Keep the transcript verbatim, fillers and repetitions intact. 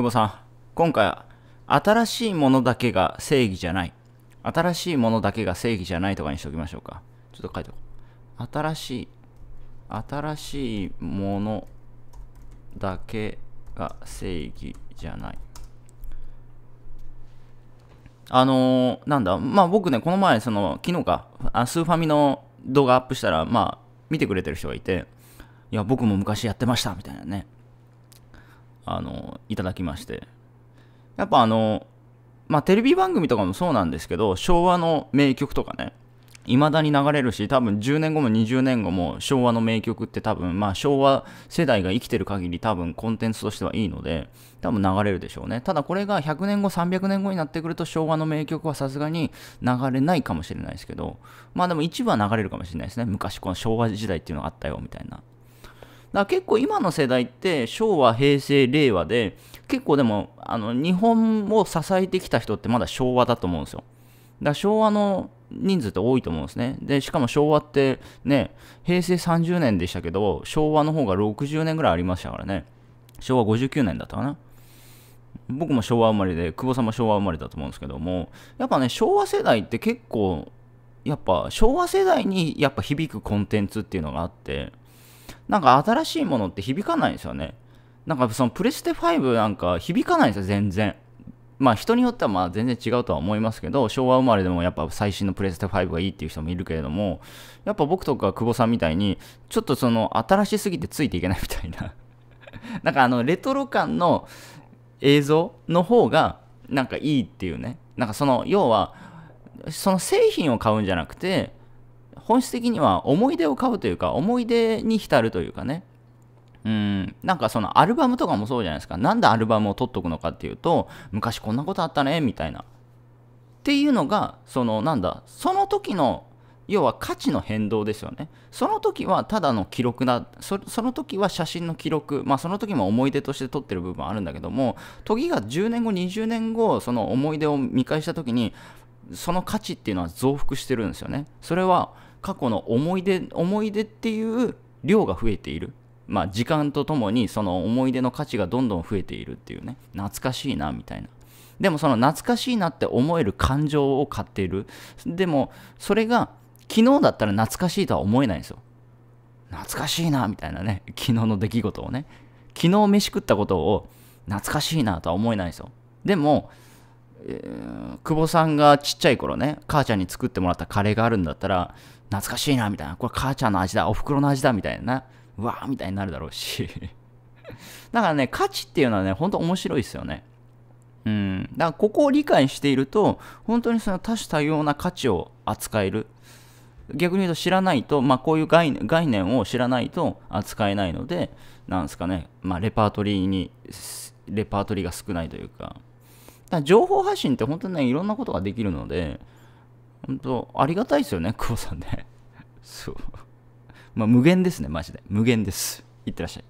久保さん、今回は新しいものだけが正義じゃない。新しいものだけが正義じゃないとかにしておきましょうか。ちょっと書いておこう。新しい、新しいものだけが正義じゃない。あのー、なんだ、まあ僕ね、この前、その、昨日か、スーファミの動画アップしたら、まあ、見てくれてる人がいて、いや、僕も昔やってました、みたいなね、あのー、いただきまして。やっぱあのー、まあテレビ番組とかもそうなんですけど、昭和の名曲とかね、未だに流れるし、多分じゅうねんごもにじゅうねんごも昭和の名曲って多分、まあ昭和世代が生きてる限り多分コンテンツとしてはいいので、多分流れるでしょうね。ただこれがひゃくねんご、さんびゃくねんごになってくると昭和の名曲はさすがに流れないかもしれないですけど、まあでも一部は流れるかもしれないですね。昔この昭和時代っていうのがあったよ、みたいな。だから結構今の世代って昭和、平成、令和で、結構でもあの日本を支えてきた人ってまだ昭和だと思うんですよ。だから昭和の人数って多いと思うんですね。で、しかも昭和ってね、平成さんじゅうねんでしたけど、昭和の方がろくじゅうねんぐらいありましたからね。昭和ごじゅうきゅうねんだったかな。僕も昭和生まれで、久保さんも昭和生まれだと思うんですけども、やっぱね、昭和世代って結構、やっぱ昭和世代にやっぱ響くコンテンツっていうのがあって、なんか新しいものって響かないんですよね。なんかそのプレステファイブなんか響かないんですよ、全然。まあ人によってはまあ全然違うとは思いますけど、昭和生まれでもやっぱ最新のプレステファイブがいいっていう人もいるけれども、やっぱ僕とか久保さんみたいに、ちょっとその新しすぎてついていけないみたいな。なんかあのレトロ感の映像の方がなんかいいっていうね。なんかその要は、その製品を買うんじゃなくて、本質的には思い出を買うというか、思い出に浸るというかね。うんなんかそのアルバムとかもそうじゃないですか。なんでアルバムを取っとくのかっていうと、昔こんなことあったねみたいなっていうのが、そのなんだその時の要は価値の変動ですよね。その時はただの記録だ。 そ, その時は写真の記録、まあその時も思い出として撮ってる部分あるんだけども、時がじゅうねんごにじゅうねんごその思い出を見返した時にその価値っていうのは増幅してるんですよね。それは過去の思い出思い出っていう量が増えている。まあ時間とともにその思い出の価値がどんどん増えているっていうね。懐かしいなみたいな。でもその懐かしいなって思える感情を買っている。でもそれが昨日だったら懐かしいとは思えないんですよ。懐かしいなみたいなね。昨日の出来事をね。昨日飯食ったことを懐かしいなとは思えないんですよ。でも、えー、久保さんがちっちゃい頃ね、母ちゃんに作ってもらったカレーがあるんだったら懐かしいなみたいな。これ母ちゃんの味だ、お袋の味だみたいな。うわーみたいになるだろうし。だからね、価値っていうのはね、ほんと面白いですよね。うん。だからここを理解していると、本当にその多種多様な価値を扱える。逆に言うと知らないと、まあこういう概念、概念を知らないと扱えないので、なんですかね、まあレパートリーに、レパートリーが少ないというか。だから情報発信って本当にね、いろんなことができるので、本当ありがたいですよね、久保さんね。そう。まあ無限ですね、マジで。無限です。いってらっしゃい。